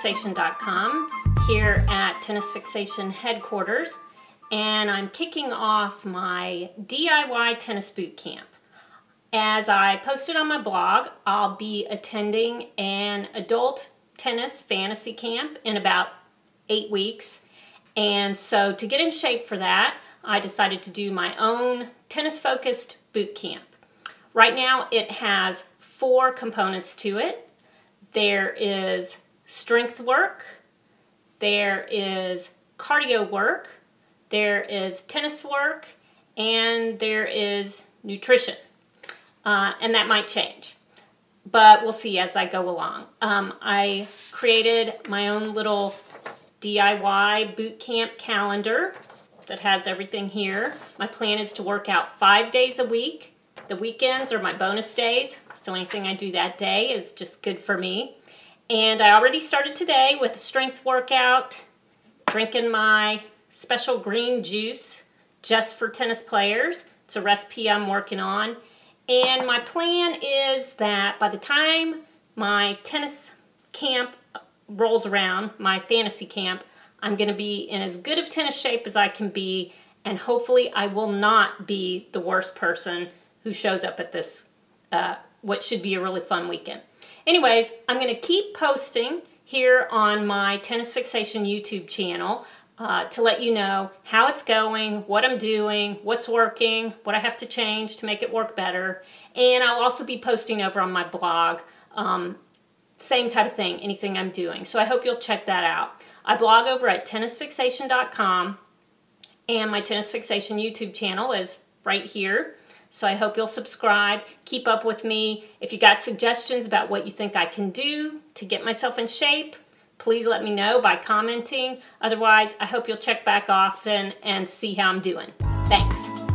tennisfixation.com here at Tennis Fixation headquarters, and I'm kicking off my DIY tennis boot camp. As I posted on my blog, I'll be attending an adult tennis fantasy camp in about 8 weeks, and so to get in shape for that, I decided to do my own tennis-focused boot camp. Right now it has 4 components to it. There is strength work, there is cardio work, there is tennis work, and there is nutrition. And that might change, but we'll see as I go along. I created my own little DIY boot camp calendar that has everything here. My plan is to work out 5 days a week. The weekends are my bonus days, so anything I do that day is just good for me. And I already started today with a strength workout, drinking my special green juice just for tennis players. It's a recipe I'm working on. And my plan is that by the time my tennis camp rolls around, my fantasy camp, I'm going to be in as good of tennis shape as I can be, and hopefully I will not be the worst person who shows up at this, what should be a really fun weekend. Anyways, I'm going to keep posting here on my Tennis Fixation YouTube channel to let you know how it's going, what I'm doing, what's working, what I have to change to make it work better. And I'll also be posting over on my blog, same type of thing, anything I'm doing. So I hope you'll check that out. I blog over at tennisfixation.com, and my Tennis Fixation YouTube channel is right here. So I hope you'll subscribe, keep up with me. If you got suggestions about what you think I can do to get myself in shape, please let me know by commenting. Otherwise, I hope you'll check back often and see how I'm doing. Thanks.